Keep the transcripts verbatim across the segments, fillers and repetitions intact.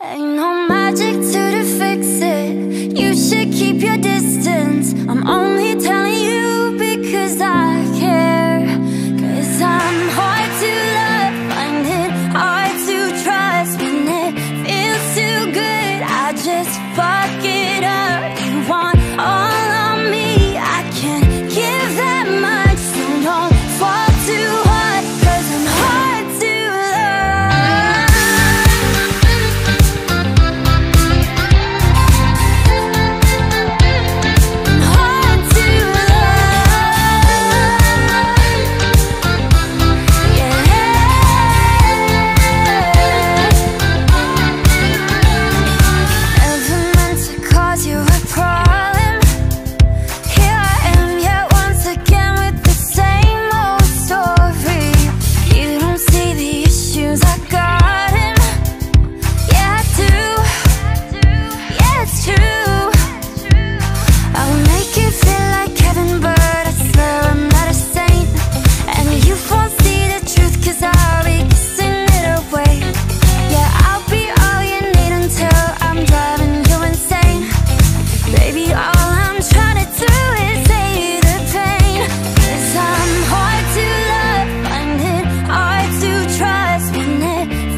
Ain't no magic to the fix it. You should keep your distance. I'm only telling you because I care. Cause I'm hard to love, find it hard to trust. When it feels too good, I just fuck it up. You want all of me, I can't give that much. So don't fall too hard, cause I'm hard to love. Hard to love. Yeah. Never meant to cause you a problem. Here I am yet once again with the same old story. You don't see the issues I got in. Yeah, I do. Yeah, it's true. I'll make you feel like heaven, but I swear I'm not a saint. And you won't see the truth, cause I'll be kissing it away. Yeah, I'll be all you need until I'm driving you insane. Baby, all I'm trying to do is take the pain. Cause I'm hard to love, find it hard to trust. When it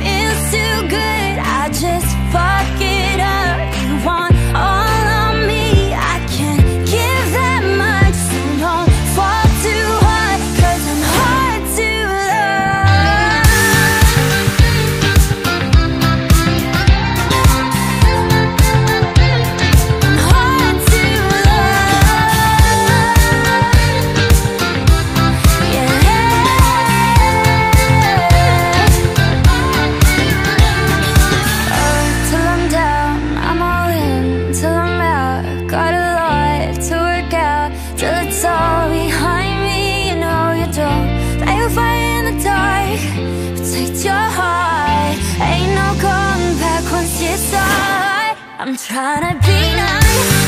feels too good, I just fuck it up. You want all of me, I can't give that much. So don't fall too hard, cause I'm hard to love. Hard to love. Yeah. Up till I'm down, I'm all in till I'm out. Got a lot to work out till it's all behind me. You know you don't play with fire in the dark, protect your heart. Ain't no going back once you start. I'm trying to be nice.